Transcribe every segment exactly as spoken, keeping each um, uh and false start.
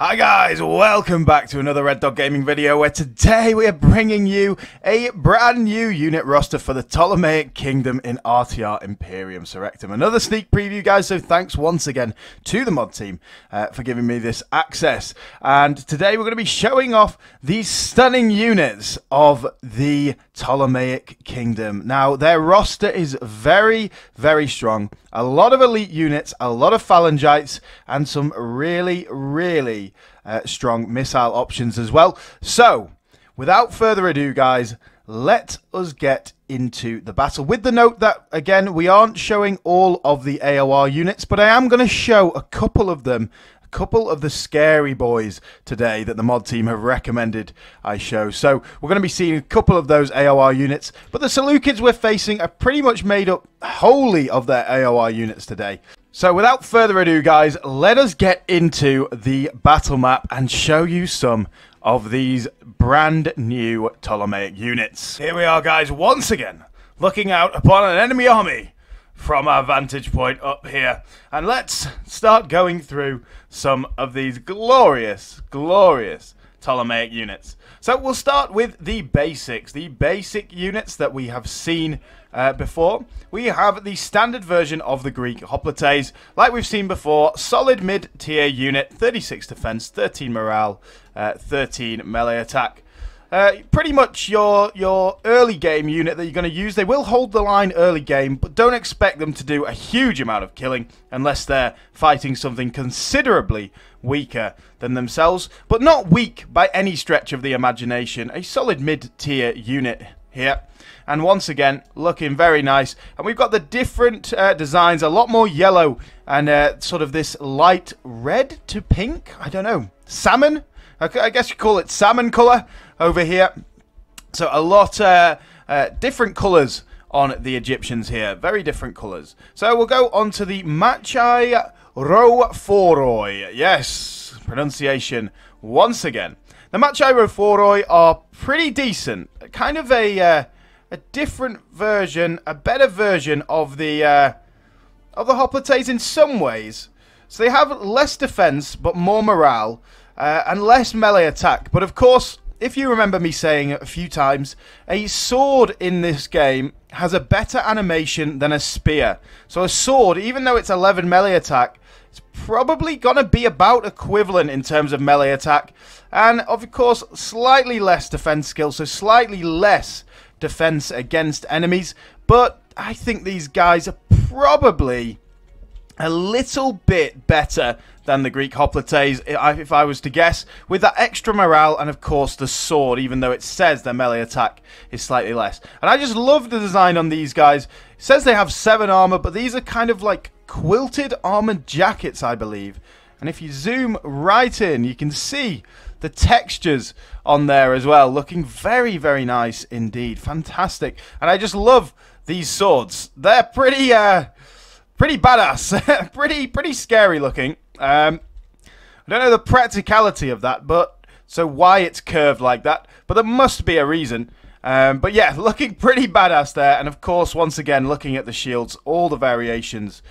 Hi guys, welcome back to another Red Dog Gaming video where today we are bringing you a brand new unit roster for the Ptolemaic Kingdom in R T R Imperium Surrectum. Another sneak preview guys, so thanks once again to the mod team uh, for giving me this access. And today we're going to be showing off these stunning units of the Ptolemaic Kingdom. Now their roster is very, very strong. A lot of elite units, a lot of phalangites, and some really, really Uh, strong missile options as well. So without further ado guys, let us get into the battle, with the note that again we aren't showing all of the A O R units, but I am going to show a couple of them, a couple of the scary boys today that the mod team have recommended I show. So we're going to be seeing a couple of those A O R units, but the Seleucids we're facing are pretty much made up wholly of their A O R units today. So without further ado guys, let us get into the battle map and show you some of these brand new Ptolemaic units. Here we are guys, once again, looking out upon an enemy army from our vantage point up here. And let's start going through some of these glorious, glorious Ptolemaic units. So we'll start with the basics, the basic units that we have seen uh, before. We have the standard version of the Greek hoplites, like we've seen before, solid mid-tier unit, thirty-six defense, thirteen morale, uh, thirteen melee attack. Uh, pretty much your your early game unit that you're going to use. They will hold the line early game, but don't expect them to do a huge amount of killing unless they're fighting something considerably weaker than themselves. But not weak by any stretch of the imagination. A solid mid-tier unit here. And once again, looking very nice. And we've got the different uh, designs, a lot more yellow and uh, sort of this light red to pink. I don't know. Salmon? I guess you call it salmon colour over here. So a lot uh, uh, different colours on the Egyptians here. Very different colours. So we'll go on to the Machairoforoi. Yes, pronunciation once again. The Machairoforoi are pretty decent. Kind of a uh, a different version, a better version of the uh, of the hoplites in some ways. So they have less defence but more morale. Uh, and less melee attack. But of course, if you remember me saying a few times, a sword in this game has a better animation than a spear. So a sword, even though it's eleven melee attack, it's probably going to be about equivalent in terms of melee attack. And of course, slightly less defense skill, so slightly less defense against enemies. But I think these guys are probably a little bit better than the Greek hoplites, if I was to guess, with that extra morale and of course the sword, even though it says their melee attack is slightly less. And I just love the design on these guys. It says they have seven armor, but these are kind of like quilted armored jackets, I believe. And if you zoom right in, you can see the textures on there as well, looking very, very nice indeed. Fantastic. And I just love these swords. They're pretty uh Pretty badass, pretty pretty scary looking. Um, I don't know the practicality of that, but so why it's curved like that, but there must be a reason. Um, but yeah, looking pretty badass there, and of course, once again, looking at the shields, all the variations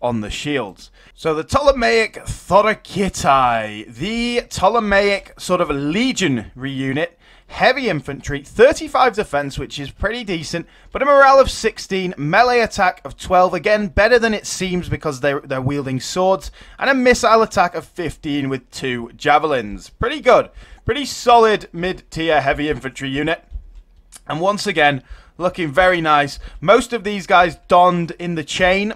on the shields. So the Ptolemaic Thorakitai, the Ptolemaic sort of legionary unit, heavy infantry, thirty-five defense, which is pretty decent, but a morale of sixteen, melee attack of twelve, again better than it seems because they're, they're wielding swords, and a missile attack of fifteen with two javelins. Pretty good, pretty solid mid-tier heavy infantry unit, and once again looking very nice. Most of these guys donned in the chain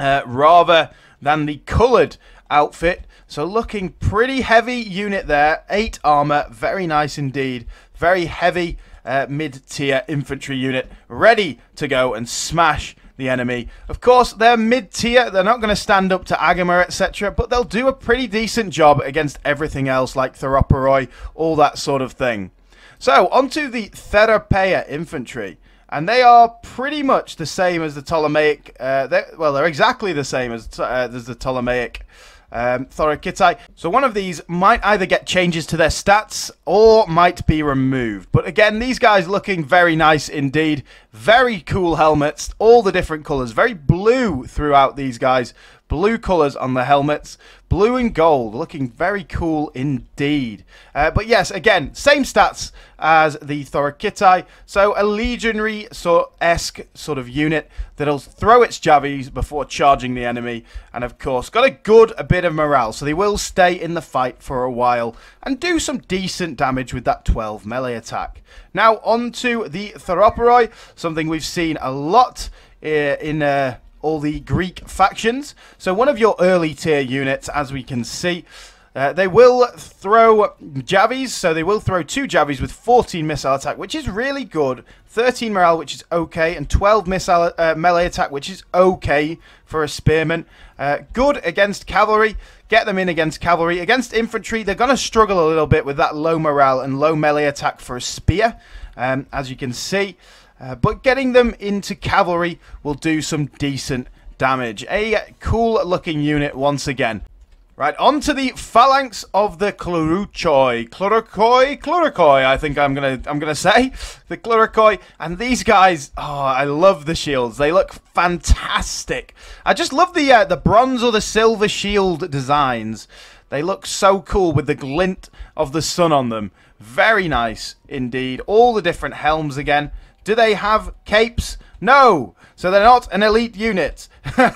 uh, rather than the colored outfit. So looking pretty heavy unit there. Eight armor. Very nice indeed. Very heavy uh, mid-tier infantry unit. Ready to go and smash the enemy. Of course, they're mid-tier. They're not going to stand up to Agema, et cetera. But they'll do a pretty decent job against everything else like Thureophoroi, all that sort of thing. So, onto the Therapeia infantry. And they are pretty much the same as the Ptolemaic... Uh, they're, well, they're exactly the same as, uh, as the Ptolemaic... Um, Thorakitai. So one of these might either get changes to their stats or might be removed. But again, these guys looking very nice indeed. Very cool helmets, all the different colours. Very blue throughout these guys. blue colours on the helmets, blue and gold, looking very cool indeed. Uh, but yes, again, same stats as the Thorakitai, so a legionary-esque sort of unit that'll throw its javis before charging the enemy, and of course got a good a bit of morale, so they will stay in the fight for a while and do some decent damage with that twelve melee attack. Now on to the Thureophoroi, something we've seen a lot in uh, all the Greek factions. So one of your early tier units, as we can see, uh, they will throw javis, so they will throw two javis with fourteen missile attack, which is really good, thirteen morale, which is okay, and twelve missile uh, melee attack, which is okay for a spearman. Uh, good against cavalry. Get them in against cavalry. Against infantry, they're going to struggle a little bit with that low morale and low melee attack for a spear, um, as you can see. Uh, but getting them into cavalry will do some decent damage. A cool looking unit once again. Right, on to the phalanx of the Klerouchoi. Kleruchoi, Kleruchoi, I think I'm gonna I'm gonna say. The Kleruchoi. And these guys, oh, I love the shields. They look fantastic. I just love the uh, the bronze or the silver shield designs. They look so cool with the glint of the sun on them. Very nice indeed. All the different helms again. Do they have capes? No! So they're not an elite unit.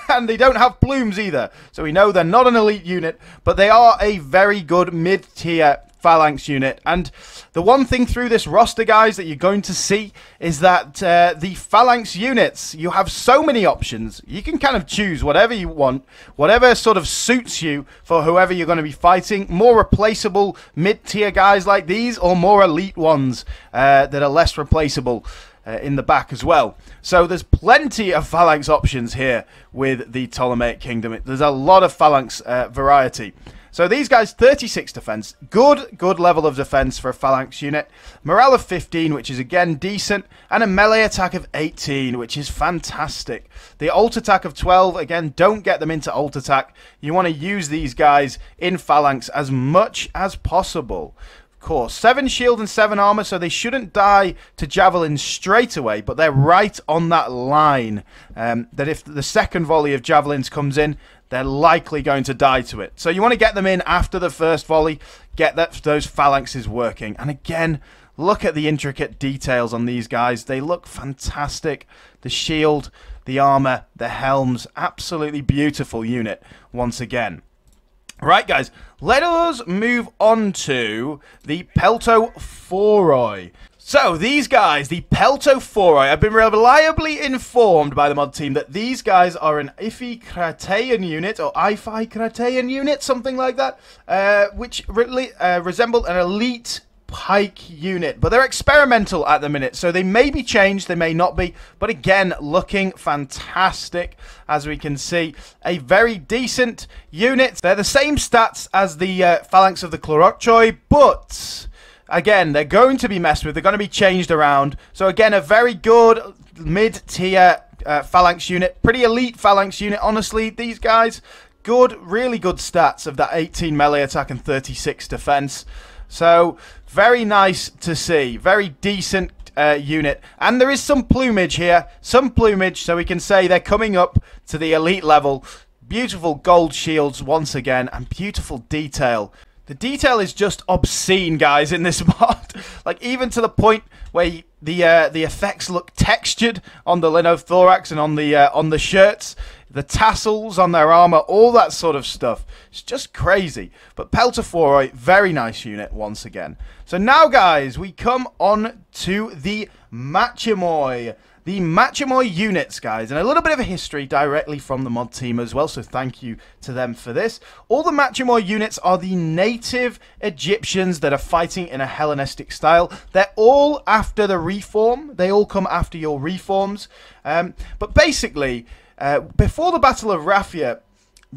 And they don't have plumes either. So we know they're not an elite unit, but they are a very good mid-tier phalanx unit. And the one thing through this roster, guys, that you're going to see is that uh, the phalanx units, you have so many options. You can kind of choose whatever you want, whatever sort of suits you for whoever you're going to be fighting. More replaceable mid-tier guys like these, or more elite ones uh, that are less replaceable Uh, in the back as well. So there's plenty of phalanx options here with the Ptolemaic Kingdom. There's a lot of phalanx uh, variety. So these guys, thirty-six defense. Good, good level of defense for a phalanx unit. Morale of fifteen, which is again decent. And a melee attack of eighteen, which is fantastic. The ult attack of twelve, again, don't get them into ult attack. You want to use these guys in phalanx as much as possible. Course, seven shield and seven armor, so they shouldn't die to javelin straight away, but they're right on that line um, that if the second volley of javelins comes in, they're likely going to die to it. So you want to get them in after the first volley, get that, those phalanxes working. And again, look at the intricate details on these guys. They look fantastic. The shield, the armor, the helms, absolutely beautiful unit once again. Right, guys, let us move on to the Peltophoroi. So, these guys, the Peltophoroi, I've been reliably informed by the mod team that these guys are an Iphikratean unit, or Iphikratean unit, something like that, uh, which really, uh, resemble an elite pike unit, but they're experimental at the minute, so they may be changed, they may not be, but again, looking fantastic, as we can see. A very decent unit. They're the same stats as the uh, phalanx of the Klerouchoi, but again, they're going to be messed with, they're going to be changed around. So again, a very good mid-tier uh, phalanx unit, pretty elite phalanx unit, honestly, these guys. Good, really good stats of that eighteen melee attack and thirty-six defense. So, very nice to see. Very decent uh, unit. And there is some plumage here. Some plumage, so we can say they're coming up to the elite level. Beautiful gold shields once again, and beautiful detail. The detail is just obscene, guys, in this mod. Like, even to the point where the uh, the effects look textured on the linothorax and on the uh, on the shirts. The tassels on their armor, all that sort of stuff. It's just crazy. But Peltophoroi, very nice unit once again. So now, guys, we come on to the Machimoi. The Machimoi units, guys, and a little bit of a history directly from the mod team as well, so thank you to them for this. All the Machimoi units are the native Egyptians that are fighting in a Hellenistic style. They're all after the reform. They all come after your reforms. Um, but basically, Uh, before the Battle of Raphia,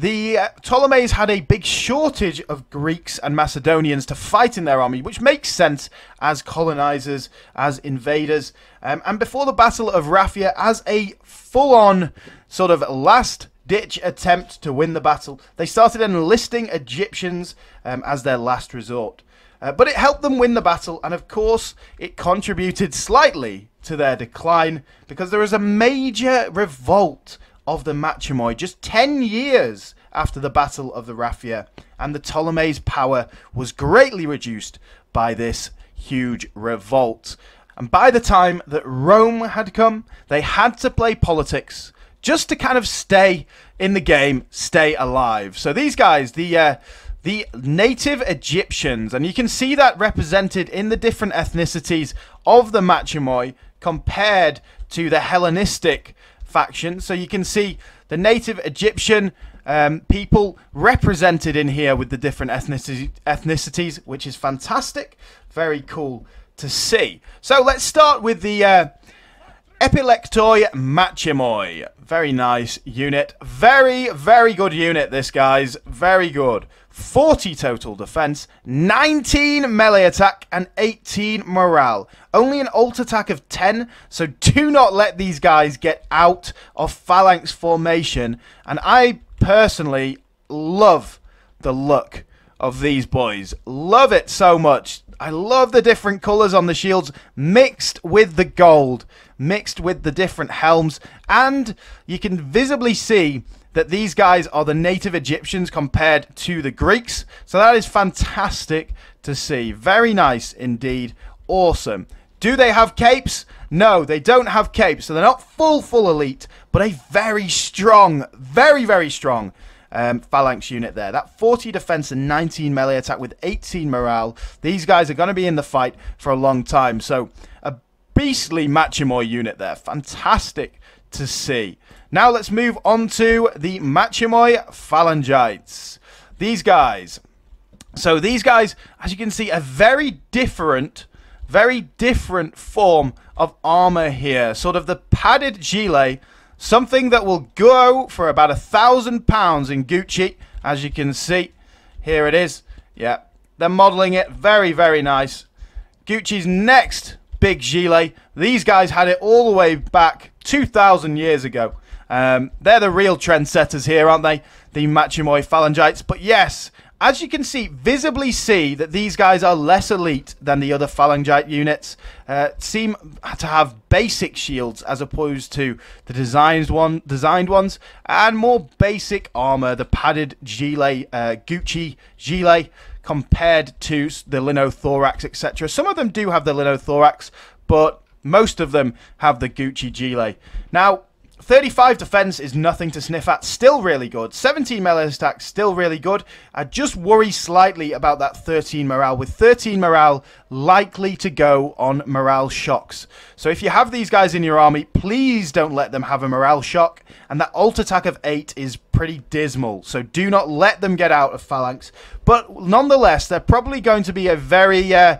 the uh, Ptolemies had a big shortage of Greeks and Macedonians to fight in their army, which makes sense as colonizers, as invaders. Um, and before the Battle of Raphia, as a full-on sort of last-ditch attempt to win the battle, they started enlisting Egyptians um, as their last resort. Uh, but it helped them win the battle, and of course, it contributed slightly to their decline, because there is a major revolt of the Machimoi just ten years after the Battle of the Raphia, and the Ptolemies' power was greatly reduced by this huge revolt. And by the time that Rome had come, they had to play politics just to kind of stay in the game, stay alive. So these guys, the uh, the native Egyptians, and you can see that represented in the different ethnicities of the Machimoi compared to the Hellenistic faction. So you can see the native Egyptian um, people represented in here with the different ethnicity, ethnicities, which is fantastic. Very cool to see. So let's start with the uh, Epilectoi Machimoi. Very nice unit. Very, very good unit, this, guys. Very good. forty total defense, nineteen melee attack, and eighteen morale. Only an alt attack of ten, so do not let these guys get out of phalanx formation. And I personally love the look of these boys. Love it so much. I love the different colours on the shields mixed with the gold, mixed with the different helms. And you can visibly see that these guys are the native Egyptians compared to the Greeks. So that is fantastic to see. Very nice indeed. Awesome. Do they have capes? No, they don't have capes. So they're not full, full elite, but a very strong, very, very strong Um, phalanx unit there. That forty defense and nineteen melee attack with eighteen morale. These guys are going to be in the fight for a long time. So a beastly Machimoi unit there. Fantastic to see. Now let's move on to the Machimoi Phalangites. These guys. So these guys, as you can see, a very different, very different form of armor here. Sort of the padded gilet. Something that will go for about a thousand pounds in Gucci, as you can see. Here it is. Yeah, they're modeling it. Very, very nice. Gucci's next big gilet. These guys had it all the way back two thousand years ago. Um, they're the real trendsetters here, aren't they? The Machimoi Phalangites. But yes, as you can see, visibly see that these guys are less elite than the other Phalangite units. Uh, seem to have basic shields as opposed to the designed one, designed ones, and more basic armor, the padded gilet, uh, Gucci gilet, compared to the linothorax, et cetera. Some of them do have the linothorax, but most of them have the Gucci gilet. Now, thirty-five defense is nothing to sniff at. Still really good. seventeen melee attack, still really good. I just worry slightly about that thirteen morale, with thirteen morale likely to go on morale shocks. So if you have these guys in your army, please don't let them have a morale shock. And that alt attack of eight is pretty dismal. So do not let them get out of phalanx. But nonetheless, they're probably going to be a very, uh,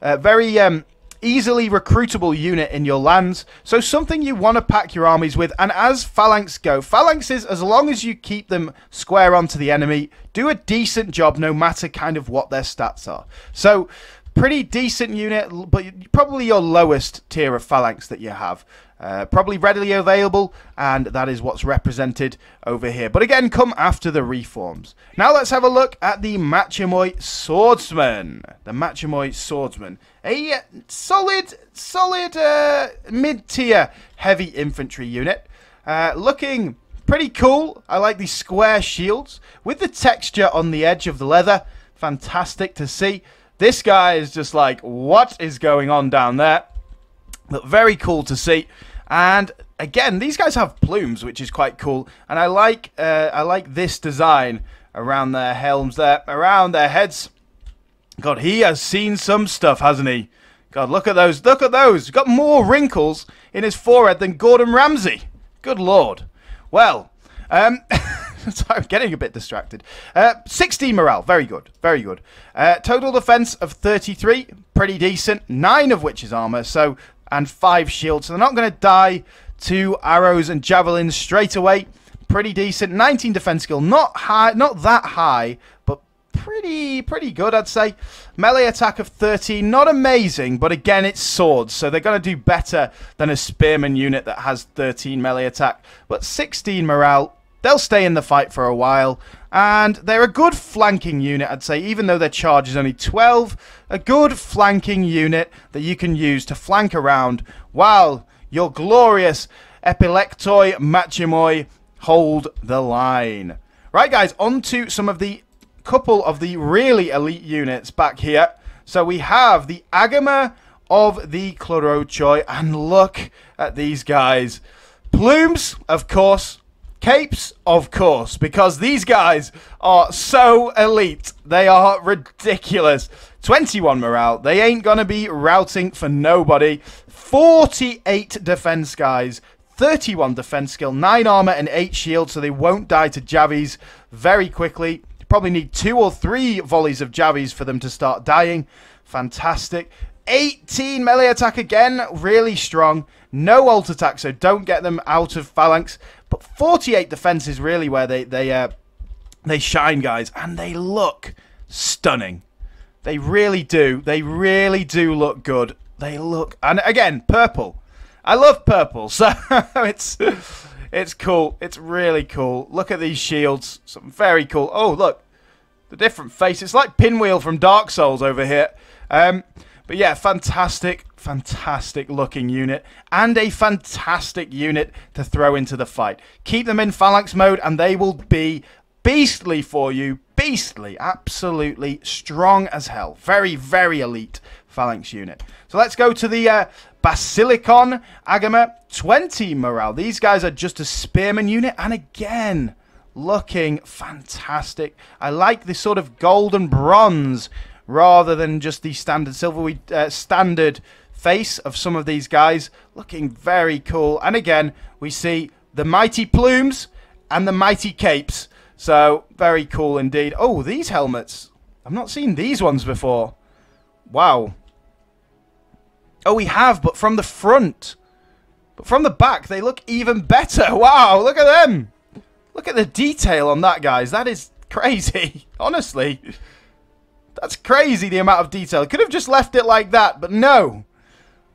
uh, very... Um, easily recruitable unit in your lands, so something you want to pack your armies with. And as phalanx go, phalanxes, as long as you keep them square onto the enemy, do a decent job no matter kind of what their stats are. So pretty decent unit, but probably your lowest tier of phalanx that you have. Uh, probably readily available, and that is what's represented over here. But again, come after the reforms. Now let's have a look at the Machimoi Swordsman. The Machimoi Swordsman. A solid, solid uh, mid-tier heavy infantry unit. Uh, looking pretty cool. I like these square shields with the texture on the edge of the leather. Fantastic to see. This guy is just like, what is going on down there? But very cool to see. And again, these guys have plumes, which is quite cool. And I like uh, I like this design around their helms there, around their heads. God, he has seen some stuff, hasn't he? God, look at those. Look at those. Got more wrinkles in his forehead than Gordon Ramsay. Good Lord. Well, um, so I'm getting a bit distracted. Uh, sixteen morale. Very good. Very good. Uh, total defense of thirty-three. Pretty decent. nine of which is armor. So... and five shields. So they're not going to die to arrows and javelins straight away. Pretty decent. nineteen defense skill. Not high, not that high, but pretty, pretty good, I'd say. Melee attack of thirteen. Not amazing, but again, it's swords. So they're going to do better than a spearman unit that has thirteen melee attack. But sixteen morale. They'll stay in the fight for a while. And they're a good flanking unit, I'd say, even though their charge is only twelve. A good flanking unit that you can use to flank around while your glorious Epilectoi Machimoi hold the line. Right, guys, on to some of the couple of the really elite units back here. So we have the Agema of the Klerouchoi, and look at these guys. Plumes, of course. Capes, of course, because these guys are so elite. They are ridiculous. twenty-one morale. They ain't going to be routing for nobody. forty-eight defense, guys. thirty-one defense skill, nine armor, and eight shield, so they won't die to javies very quickly. You probably need two or three volleys of javies for them to start dying. Fantastic. eighteen melee attack again. Really strong. No ult attack, so don't get them out of phalanx. But forty-eight defense is really where they they uh, they shine, guys, and they look stunning. They really do. They really do look good. They look, and again, purple. I love purple, so it's it's cool. It's really cool. Look at these shields. Some very cool. Oh, look, the different face. It's like Pinwheel from Dark Souls over here. Um, but yeah, fantastic. Fantastic looking unit, and a fantastic unit to throw into the fight. Keep them in phalanx mode and they will be beastly for you. Beastly, absolutely strong as hell. Very, very elite phalanx unit. So let's go to the uh, Basilicon Agema. twenty morale. These guys are just a spearman unit, and again, looking fantastic. I like this sort of gold and bronze rather than just the standard silver. We uh, standard face of some of these guys, looking very cool. And again, we see the mighty plumes and the mighty capes, so very cool indeed. Oh, these helmets, I've not seen these ones before. Wow. Oh, we have, but from the front. But from the back they look even better. Wow, look at them. Look at the detail on that, guys. That is crazy. Honestly, that's crazy, the amount of detail. Could have just left it like that, but no.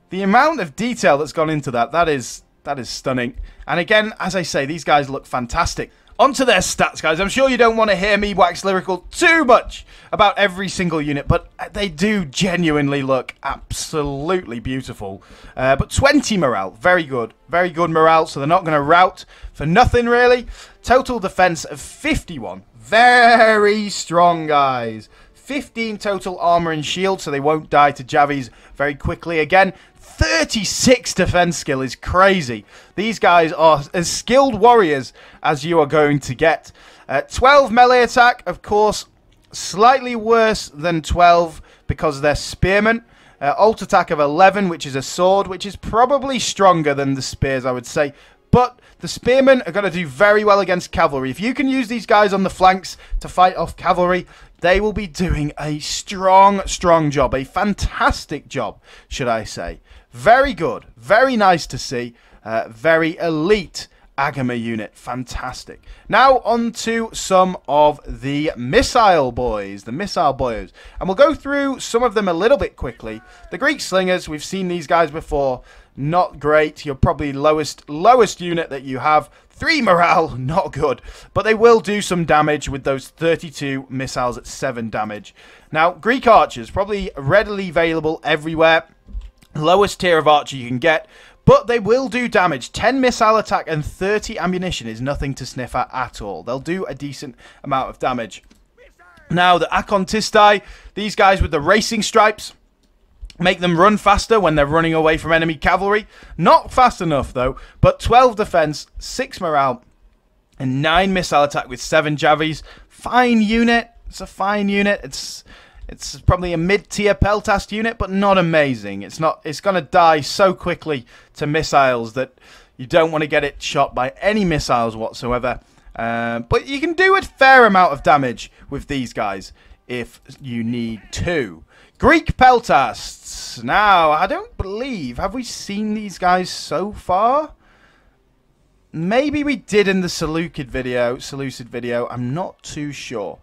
The amount of detail that's gone into that, that is that is stunning. And again, as I say, these guys look fantastic. Onto their stats, guys. I'm sure you don't want to hear me wax lyrical too much about every single unit, but they do genuinely look absolutely beautiful. Uh, but twenty morale, very good. Very good morale, so they're not going to rout for nothing, really. Total defense of fifty-one. Very strong, guys. fifteen total armor and shield, so they won't die to javies very quickly again. thirty-six defense skill is crazy. These guys are as skilled warriors as you are going to get. Uh, twelve melee attack, of course, slightly worse than twelve because they're spearmen. Uh, ult attack of eleven, which is a sword, which is probably stronger than the spears, I would say. But the spearmen are going to do very well against cavalry. If you can use these guys on the flanks to fight off cavalry, they will be doing a strong, strong job. A fantastic job, should I say. Very good. Very nice to see. Uh, very elite Agema unit. Fantastic. Now on to some of the missile boys. The missile boys. And we'll go through some of them a little bit quickly. The Greek slingers, we've seen these guys before. Not great. You're probably lowest, lowest unit that you have. Three morale, not good. But they will do some damage with those thirty-two missiles at seven damage. Now, Greek archers, probably readily available everywhere. Lowest tier of archer you can get. But they will do damage. ten missile attack and thirty ammunition is nothing to sniff at at all. They'll do a decent amount of damage. Now, the Akontistai, these guys with the racing stripes, make them run faster when they're running away from enemy cavalry. Not fast enough, though. But twelve defense, six morale, and nine missile attack with seven javies. Fine unit. It's a fine unit. It's it's probably a mid-tier Peltast unit, but not amazing. It's not. It's going to die so quickly to missiles that you don't want to get it shot by any missiles whatsoever. Uh, but you can do a fair amount of damage with these guys if you need to. Greek Peltasts. Now, I don't believe, have we seen these guys so far? Maybe we did in the Seleucid video. Seleucid video. I'm not too sure.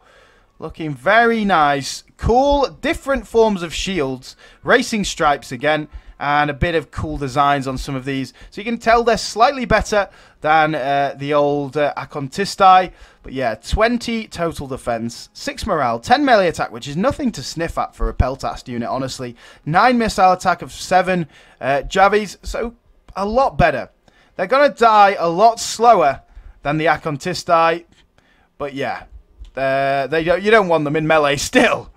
Looking very nice. Cool. Different forms of shields. Racing stripes again. And a bit of cool designs on some of these. So you can tell they're slightly better than uh, the old uh, Akontistai. But yeah, twenty total defense, six morale, ten melee attack, which is nothing to sniff at for a Peltast unit, honestly. nine missile attack of seven uh, javies, so a lot better. They're going to die a lot slower than the Akontistai, But yeah, uh, they don't, you don't want them in melee still.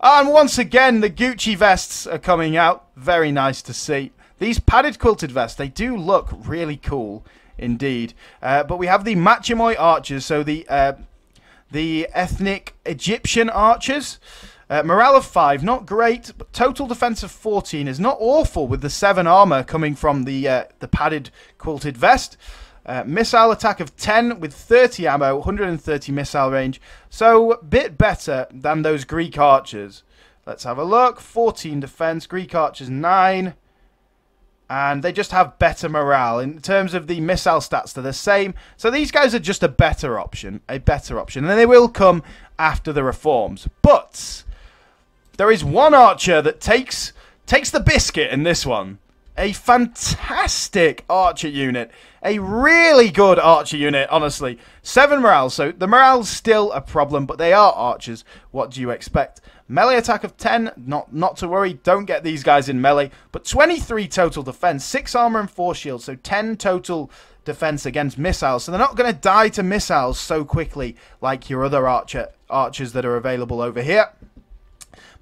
And once again, the Gucci vests are coming out. Very nice to see. These padded quilted vests, they do look really cool indeed. Uh, but we have the Machimoi archers, so the uh, the ethnic Egyptian archers. Uh, morale of five, not great, but total defense of fourteen is not awful with the seven armor coming from the uh, the padded quilted vest. Uh, missile attack of ten with thirty ammo, one hundred thirty missile range. So a bit better than those Greek archers. Let's have a look. fourteen defense, Greek archers nine. And they just have better morale. In terms of the missile stats, they're the same. So these guys are just a better option. A better option. And they will come after the reforms. But there is one archer that takes takes the biscuit in this one. A fantastic archer unit. A really good archer unit, honestly. Seven morale, so the morale's still a problem, but they are archers. What do you expect? Melee attack of ten, not, not to worry. Don't get these guys in melee. But twenty-three total defense, six armor and four shields, so ten total defense against missiles. So they're not going to die to missiles so quickly like your other archer archers that are available over here.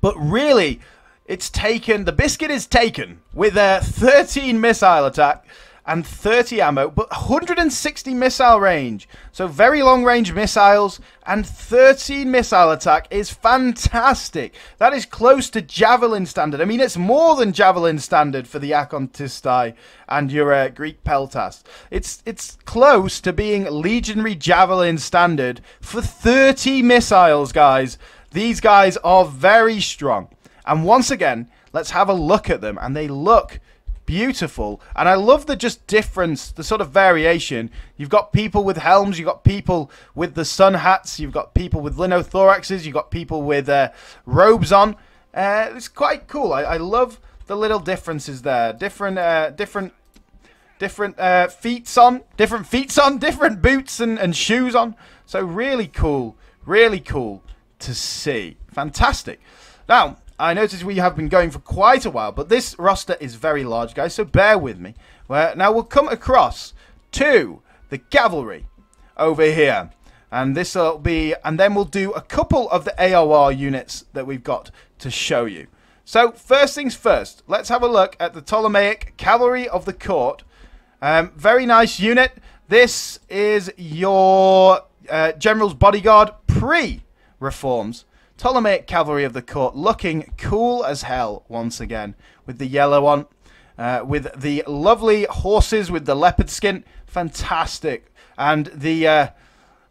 But really, it's taken, the biscuit is taken with a thirteen missile attack and thirty ammo, but one hundred sixty missile range. So very long range missiles and thirteen missile attack is fantastic. That is close to javelin standard. I mean, it's more than javelin standard for the Akontistai and your uh, Greek peltas. It's, it's close to being legionary javelin standard for thirty missiles, guys. These guys are very strong. And once again, let's have a look at them. And they look beautiful. And I love the just difference, the sort of variation. You've got people with helms. You've got people with the sun hats. You've got people with linothoraxes. You've got people with uh, robes on. Uh, it's quite cool. I, I love the little differences there. Different, uh, different, different uh, feats on. Different feats on. Different boots and, and shoes on. So really cool. Really cool to see. Fantastic. Now, I noticed we have been going for quite a while, but this roster is very large, guys, so bear with me. Well, now we'll come across to the cavalry over here. And this will be, and then we'll do a couple of the A O R units that we've got to show you. So, first things first, let's have a look at the Ptolemaic Cavalry of the Court. Um, very nice unit. This is your uh, General's Bodyguard pre-reforms. Ptolemaic Cavalry of the Court looking cool as hell once again with the yellow on, uh, with the lovely horses with the leopard skin, fantastic, and the uh,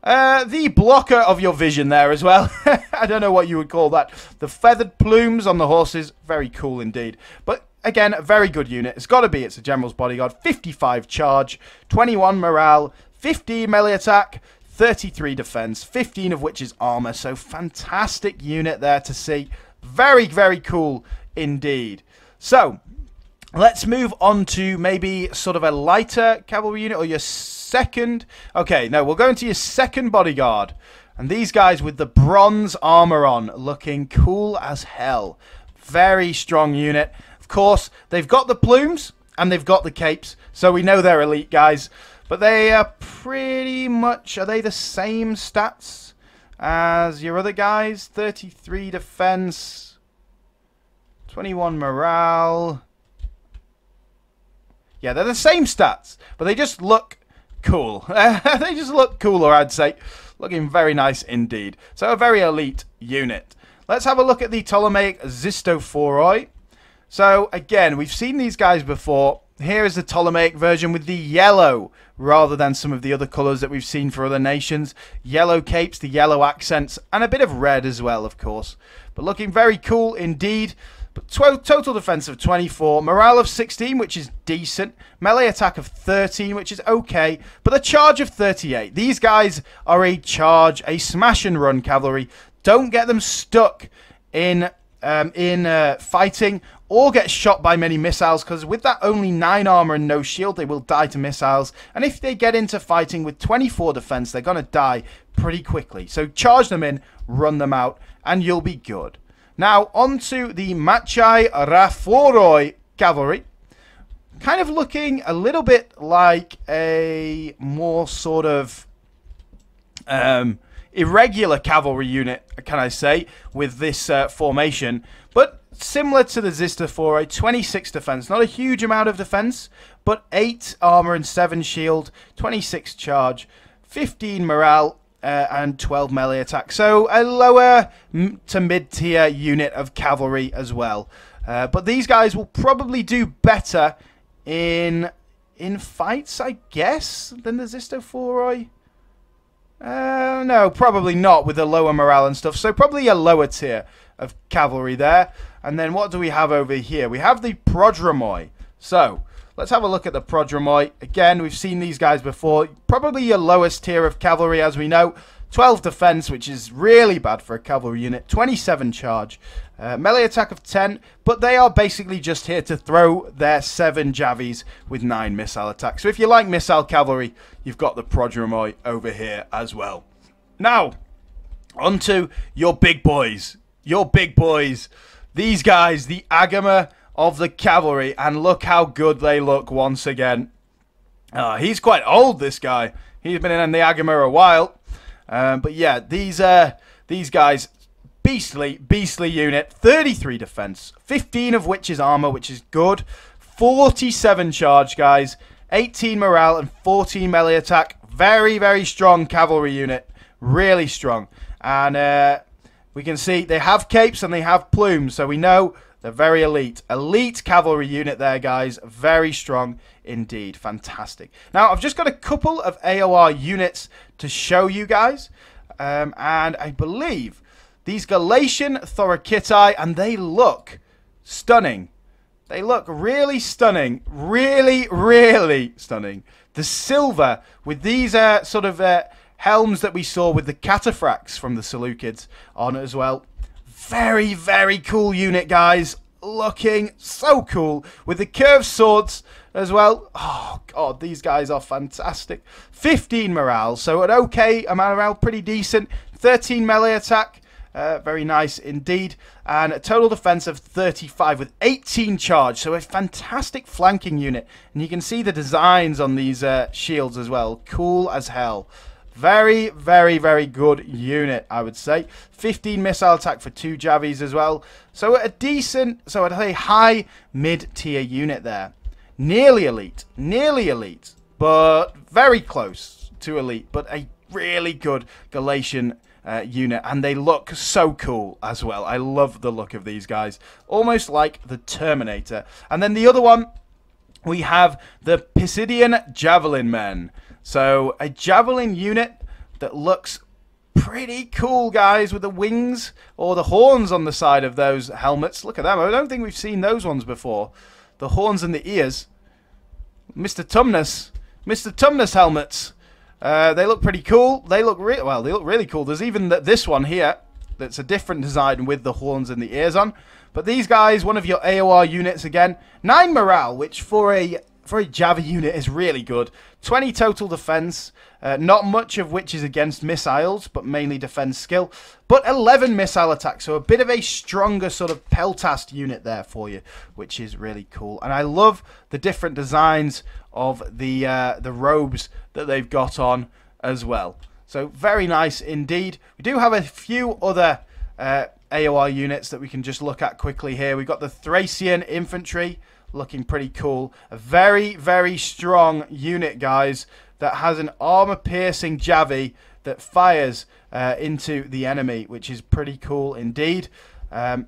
uh, the blocker of your vision there as well. I don't know what you would call that. The feathered plumes on the horses, very cool indeed. But again, a very good unit. It's got to be. It's a General's Bodyguard. fifty-five charge, twenty-one morale, fifty melee attack, thirty-three defense, fifteen of which is armor. So fantastic unit there to see. Very, very cool indeed. So let's move on to maybe sort of a lighter cavalry unit or your second. Okay, no, we'll go into your second bodyguard. And these guys with the bronze armor on looking cool as hell. Very strong unit. Of course, they've got the plumes and they've got the capes. So we know they're elite, guys. But they are pretty much, are they the same stats as your other guys? thirty-three defense, twenty-one morale. Yeah, they're the same stats, but they just look cool. They just look cooler, I'd say. Looking very nice indeed. So a very elite unit. Let's have a look at the Ptolemaic Xystophoroi. So again, we've seen these guys before. Here is the Ptolemaic version with the yellow rather than some of the other colours that we've seen for other nations. Yellow capes, the yellow accents, and a bit of red as well, of course. But looking very cool indeed. But total defence of twenty-four, morale of sixteen, which is decent. Melee attack of thirteen, which is okay. But a charge of thirty-eight. These guys are a charge, a smash and run cavalry. Don't get them stuck in... Um, in uh, fighting or get shot by many missiles, because with that only nine armor and no shield they will die to missiles, and if they get into fighting with twenty-four defense they're going to die pretty quickly. So charge them in, run them out, and you'll be good. Now on to the Machairoforoi cavalry, kind of looking a little bit like a more sort of um, irregular cavalry unit, can I say, with this uh, formation. But similar to the Xystophoroi, twenty-six defense. Not a huge amount of defense, but eight armor and seven shield, twenty-six charge, fifteen morale, uh, and twelve melee attack. So a lower to mid-tier unit of cavalry as well. Uh, but these guys will probably do better in in fights, I guess, than the Xystophoroi. Uh, no, probably not with the lower morale and stuff. So probably a lower tier of cavalry there. And then what do we have over here? We have the Prodromoi. So let's have a look at the Prodromoi. Again, we've seen these guys before. Probably your lowest tier of cavalry, as we know. twelve defense, which is really bad for a cavalry unit. twenty-seven charge. Uh, melee attack of ten. But they are basically just here to throw their seven javies with nine missile attacks. So if you like missile cavalry, you've got the Prodromoi over here as well. Now, onto your big boys. Your big boys, these guys, the Agema of the cavalry, and look how good they look once again. Uh, he's quite old, this guy. He's been in the Agema a while, um, but yeah, these uh, these guys, beastly, beastly unit. thirty-three defense, fifteen of which is armor, which is good. forty-seven charge, guys. eighteen morale and fourteen melee attack. Very, very strong cavalry unit, really strong, and. Uh, We can see they have capes and they have plumes, so we know they're very elite. Elite cavalry unit there, guys. Very strong indeed. Fantastic. Now, I've just got a couple of A O R units to show you guys. Um, and I believe these Galatian Thorakitai, and they look stunning. They look really stunning. Really, really stunning. The silver with these uh, sort of... Uh, helms that we saw with the cataphracts from the Seleucids on as well. Very, very cool unit, guys. Looking so cool with the curved swords as well. Oh, God, these guys are fantastic. fifteen morale, so an okay amount of morale, pretty decent. thirteen melee attack, uh, very nice indeed. And a total defense of thirty-five with eighteen charge, so a fantastic flanking unit. And you can see the designs on these uh, shields as well. Cool as hell. Very, very, very good unit, I would say. fifteen missile attack for two javies as well. So a decent, so I'd say high mid-tier unit there. Nearly elite, nearly elite, but very close to elite. But a really good Galatian uh, unit, and they look so cool as well. I love the look of these guys, almost like the Terminator. And then the other one, we have the Pisidian javelin men. So, a javelin unit that looks pretty cool, guys, with the wings or the horns on the side of those helmets. Look at them. I don't think we've seen those ones before. The horns and the ears. Mister Tumnus. Mister Tumnus helmets. Uh, they look pretty cool. They look really, well, they look really cool. There's even th this one here that's a different design with the horns and the ears on. But these guys, one of your A O R units again. nine morale, which for a... for a Javi unit is really good. twenty total defense, uh, not much of which is against missiles, but mainly defense skill. But eleven missile attacks, so a bit of a stronger sort of Peltast unit there for you, which is really cool. And I love the different designs of the uh, the robes that they've got on as well. So very nice indeed. We do have a few other uh, A O R units that we can just look at quickly here. We've got the Thracian infantry. Looking pretty cool. A very, very strong unit, guys, that has an armor-piercing javi that fires uh, into the enemy, which is pretty cool indeed. Um,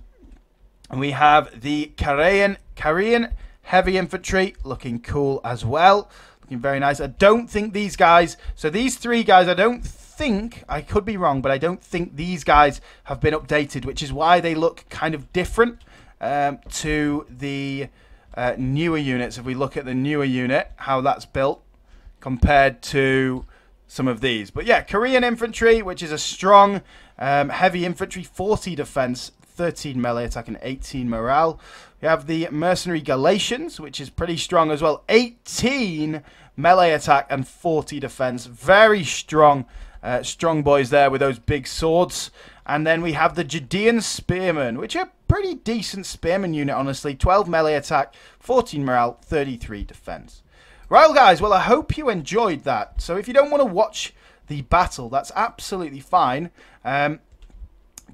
and we have the Carian, Carian heavy infantry, looking cool as well. Looking very nice. I don't think these guys... So these three guys, I don't think... I could be wrong, but I don't think these guys have been updated, which is why they look kind of different um, to the... Uh, newer units. If we look at the newer unit, how that's built compared to some of these. But yeah, Korean infantry, which is a strong um, heavy infantry, forty defense, thirteen melee attack and eighteen morale. We have the mercenary Galatians, which is pretty strong as well, eighteen melee attack and forty defense. Very strong, uh, strong boys there with those big swords. And then we have the Judean spearmen, which are pretty decent spearman unit, honestly. twelve melee attack, fourteen morale, thirty-three defense. Right, guys, well, I hope you enjoyed that. So if you don't want to watch the battle. That's absolutely fine. Um,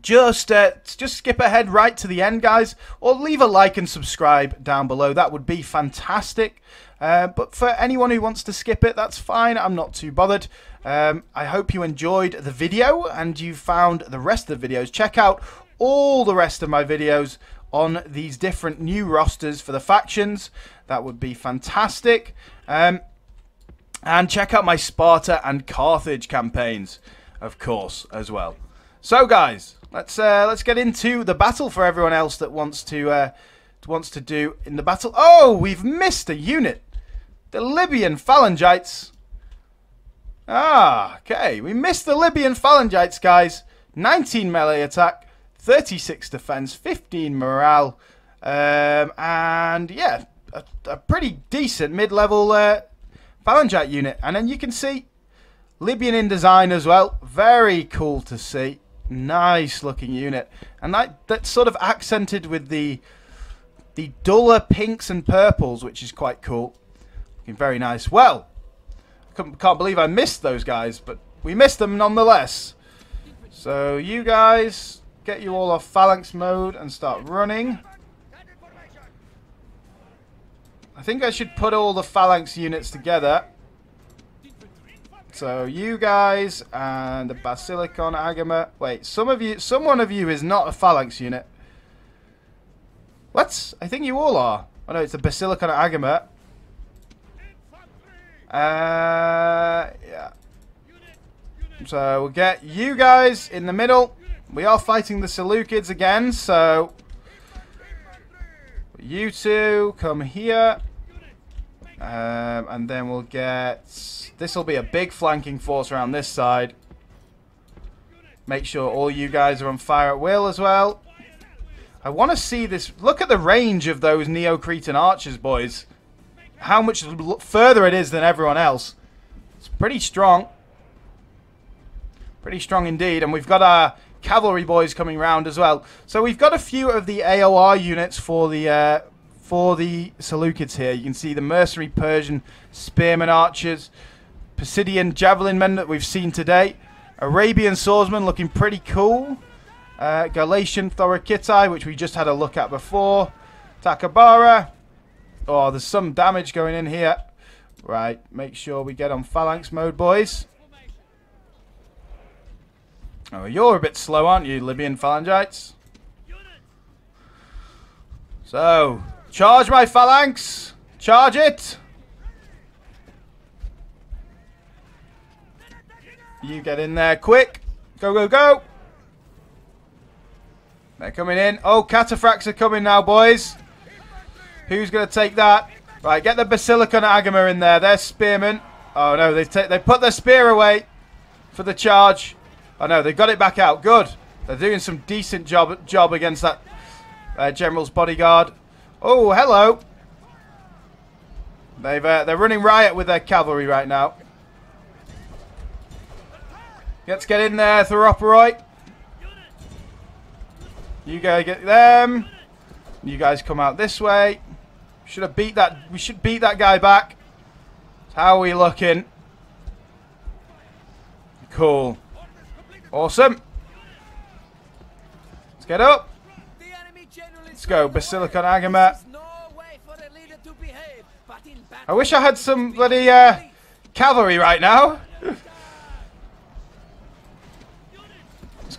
just uh, just skip ahead right to the end, guys, or leave a like and subscribe down below. That would be fantastic. Uh, but for anyone who wants to skip it, that's fine. I'm not too bothered. Um, I hope you enjoyed the video and you found the rest of the videos. Check out all the rest of my videos on these different new rosters for the factions. That would be fantastic. Um, and check out my Sparta and Carthage campaigns, of course, as well. So, guys, let's uh, let's get into the battle for everyone else that wants to uh, wants to do in the battle. Oh, we've missed a unit. The Libyan Phalangites. Ah, okay. We missed the Libyan Phalangites, guys. nineteen melee attack, thirty-six defense, fifteen morale. Um, and, yeah, a, a pretty decent mid-level uh, Phalangite unit. And then you can see Libyan in design as well. Very cool to see. Nice looking unit. And that, that's sort of accented with the... the duller pinks and purples, which is quite cool. Looking very nice. Well, can't believe I missed those guys, but we missed them nonetheless. So you guys, get you all off phalanx mode and start running. I think I should put all the phalanx units together. So you guys and the Basilicon Agema. Wait, some of you, some one of you is not a phalanx unit. What? I think you all are. Oh no, it's the Basilicon Agema. Uh, yeah. So we'll get you guys in the middle. We are fighting the Seleucids again, so... you two, come here. Um, and then we'll get... this will be a big flanking force around this side. Make sure all you guys are on fire at will as well. I want to see this. Look at the range of those Neo-Cretan archers, boys. How much further it is than everyone else. It's pretty strong. Pretty strong indeed. And we've got our cavalry boys coming round as well. So we've got a few of the A O R units for the uh, for the Seleucids here. You can see the mercenary Persian spearmen archers, Pisidian javelin men that we've seen today, Arabian swordsmen looking pretty cool. Uh, Galatian Thorakitai, which we just had a look at before. Takabara. Oh, there's some damage going in here. Right, make sure we get on phalanx mode, boys. Oh, you're a bit slow, aren't you, Libyan Phalangites? So, charge my phalanx. Charge it. You get in there quick. Go, go, go. They're coming in. Oh, cataphracts are coming now, boys. Who's going to take that? Right, get the Basilicon Agema in there. They're spearmen. Oh, no, they they put their spear away for the charge. Oh, no, they got it back out. Good. They're doing some decent job job against that uh, general's bodyguard. Oh, hello. They've, uh, they're running riot with their cavalry right now. Let's get in there, Thureophoroi. You go get them. You guys come out this way. Should have beat that. We should beat that guy back. How are we looking? Cool. Awesome. Let's get up. Let's go, Basilicon Agema. I wish I had some bloody uh, cavalry right now.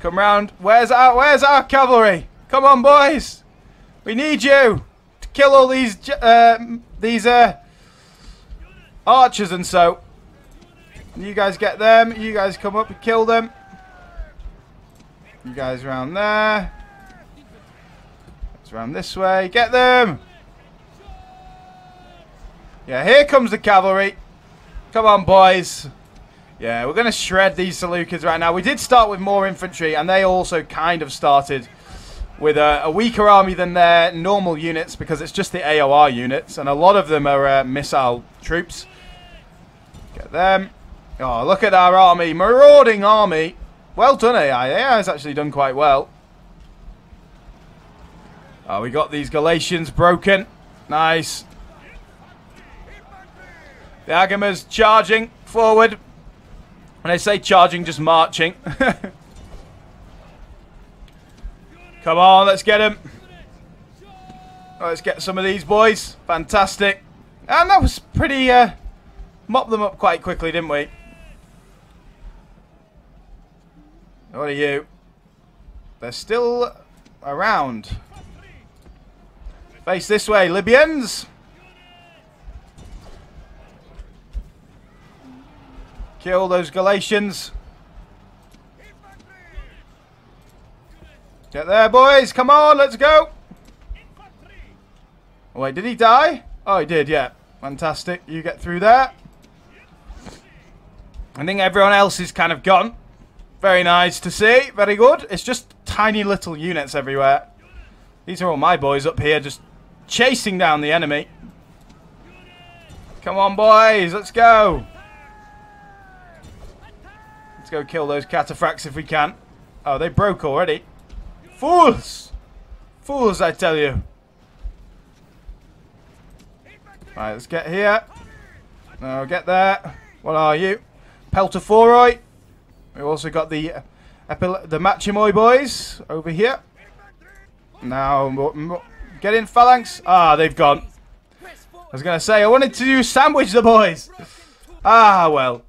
Come round. Where's our where's our cavalry? Come on, boys. We need you to kill all these uh, these uh, archers and so. You guys get them. You guys come up and kill them. You guys round there. It's round this way. Get them. Yeah, here comes the cavalry. Come on, boys. Yeah, we're going to shred these Seleucids right now. We did start with more infantry, and they also kind of started with a, a weaker army than their normal units because it's just the A O R units, and a lot of them are uh, missile troops. Get them. Oh, look at our army. Marauding army. Well done, A I. A I has actually done quite well. Oh, we got these Galatians broken. Nice. The Agema's charging forward. When I say charging, just marching. Come on, let's get him. Let's get some of these boys. Fantastic. And that was pretty... Uh, mopped them up quite quickly, didn't we? What are you? They're still around. Face this way, Libyans. Kill those Galatians. Get there, boys. Come on, let's go. Oh, wait, did he die? Oh, he did, yeah. Fantastic. You get through there. I think everyone else is kind of gone. Very nice to see. Very good. It's just tiny little units everywhere. These are all my boys up here just chasing down the enemy. Come on, boys. Let's go. Let's go kill those cataphracts if we can. Oh, they broke already. Fools. Fools, I tell you. Right, let's get here. No, get there. What are you? Peltophoroi. We've also got the uh, Epil the Machimoi boys over here. Now, get in, phalanx. Ah, they've gone. I was going to say, I wanted to sandwich the boys. Ah, well.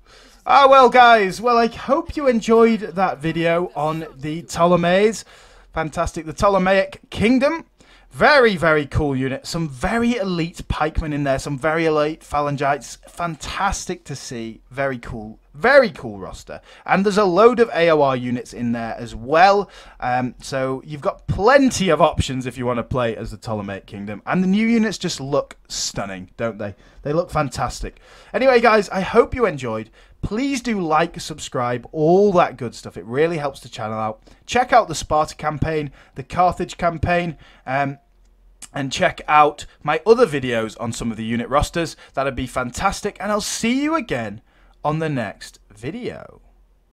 Ah, well, guys. Well, I hope you enjoyed that video on the Ptolemies. Fantastic. The Ptolemaic Kingdom. Very, very cool unit. Some very elite pikemen in there. Some very elite phalangites. Fantastic to see. Very cool. Very cool roster. And there's a load of A O R units in there as well. Um, so you've got plenty of options if you want to play as the Ptolemaic Kingdom. And the new units just look stunning, don't they? They look fantastic. Anyway, guys, I hope you enjoyed. Please do like, subscribe, all that good stuff. It really helps the channel out. Check out the Sparta campaign, the Carthage campaign, um, and check out my other videos on some of the unit rosters. That'd be fantastic. And I'll see you again on the next video.